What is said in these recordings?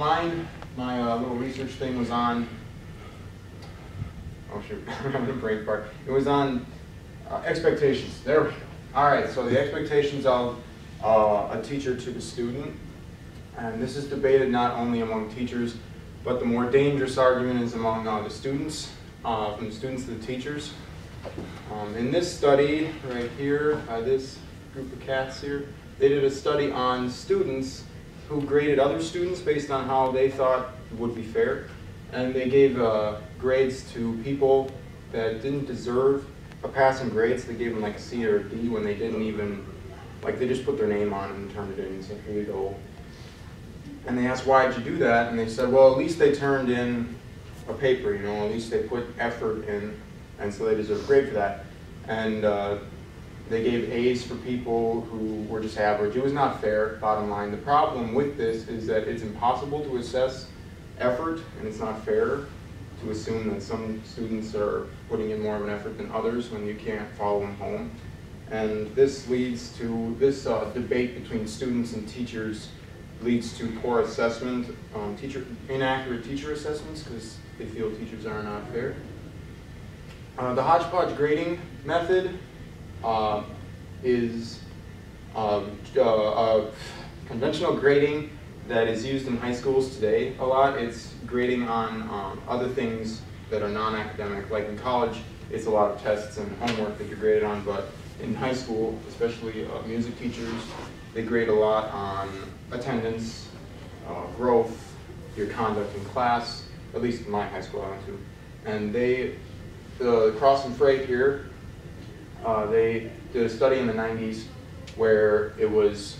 Mine, my little research thing was on, oh shoot, I'm having a brain fart. It was on expectations. There we go. All right, so the expectations of a teacher to the student. And this is debated not only among teachers, but the more dangerous argument is among the students, from the students to the teachers. In this study right here, this group of cats here, they did a study on students who graded other students based on how they thought would be fair. And they gave grades to people that didn't deserve a passing grade, so they gave them like a C or a D when they didn't even, like they just put their name on it and turned it in and said, here you go. And they asked, why did you do that? And they said, well, at least they turned in a paper, you know, at least they put effort in, and so they deserve a grade for that. And they gave A's for people who were just average. It was not fair, bottom line. The problem with this is that it's impossible to assess effort, and it's not fair to assume that some students are putting in more of an effort than others when you can't follow them home. And this leads to, this debate between students and teachers leads to poor assessment, inaccurate teacher assessments because they feel teachers are not fair. The hodgepodge grading method is conventional grading that is used in high schools today a lot. It's grading on other things that are non-academic. Like in college, it's a lot of tests and homework that you're graded on, but in high school, especially music teachers, they grade a lot on attendance, growth, your conduct in class, at least in my high school I went to. And they, the Cross and Frey here, they did a study in the 90s where it was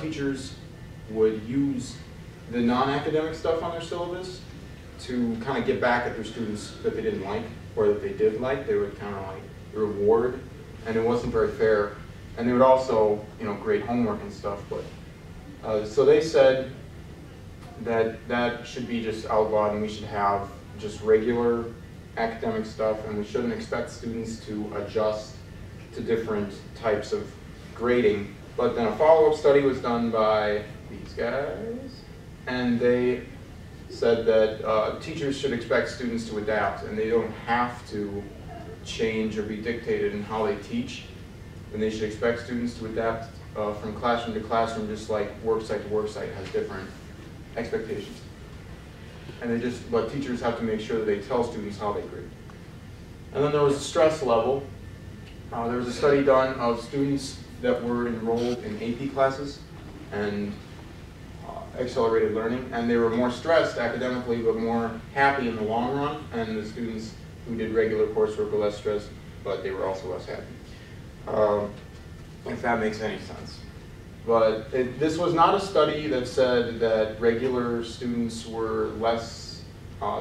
teachers would use the non-academic stuff on their syllabus to kind of get back at their students that they didn't like or that they did like. They would kind of like reward, and it wasn't very fair. And they would also, you know, grade homework and stuff. But so they said that that should be just outlawed, and we should have just regular academic stuff, and we shouldn't expect students to adjust to different types of grading. But then a follow-up study was done by these guys, and they said that teachers should expect students to adapt, and they don't have to change or be dictated in how they teach. And they should expect students to adapt from classroom to classroom, just like worksite to worksite has different expectations. And they just, but teachers have to make sure that they tell students how they grade. And then there was a stress level. There was a study done of students that were enrolled in AP classes and accelerated learning, and they were more stressed academically, but more happy in the long run. And the students who did regular coursework were less stressed, but they were also less happy. If that makes any sense. But this was not a study that said that regular students were less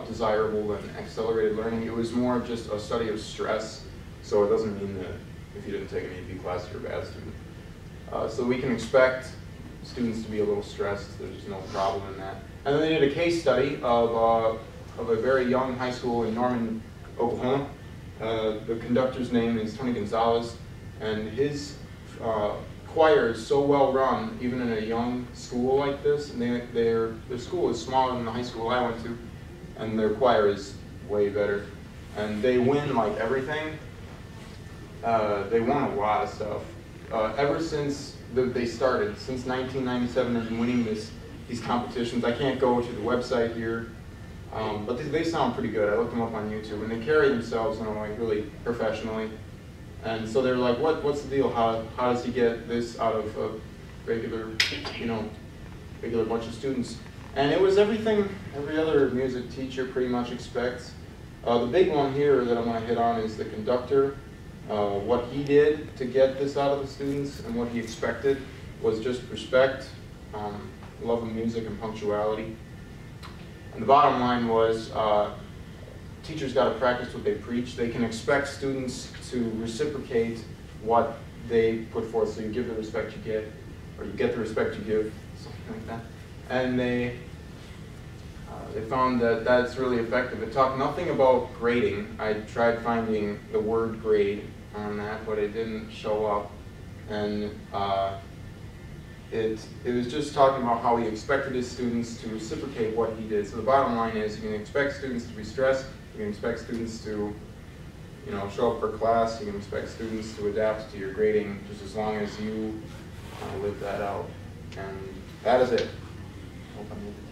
desirable than accelerated learning. It was more just a study of stress, so it doesn't mean that if you didn't take an AP class, you're a bad student. So we can expect students to be a little stressed. There's no problem in that. And then they did a case study of a very young high school in Norman, Oklahoma. The conductor's name is Tony Gonzalez, and his choir is so well run, even in a young school like this, and their school is smaller than the high school I went to, and their choir is way better. And they win like everything. They won a lot of stuff. Ever since they started, since 1997, they've been winning these competitions. I can't go to the website here. But they sound pretty good. I looked them up on YouTube, and they carry themselves in a way really professionally. And so they're like, what's the deal? How does he get this out of a regular, you know, regular bunch of students? And it was everything every other music teacher pretty much expects. The big one here that I'm going to hit on is the conductor. What he did to get this out of the students and what he expected was just respect, love of music, and punctuality. And the bottom line was teachers got to practice what they preach. They can expect students to reciprocate what they put forth. So you give the respect you get, or you get the respect you give, something like that. And they found that that's really effective. It talked nothing about grading. I tried finding the word grade on that, but it didn't show up. And It was just talking about how he expected his students to reciprocate what he did. So the bottom line is, you can expect students to be stressed, you can expect students to, you know, show up for class, you can expect students to adapt to your grading, just as long as you live that out. And that is it. Hope I'm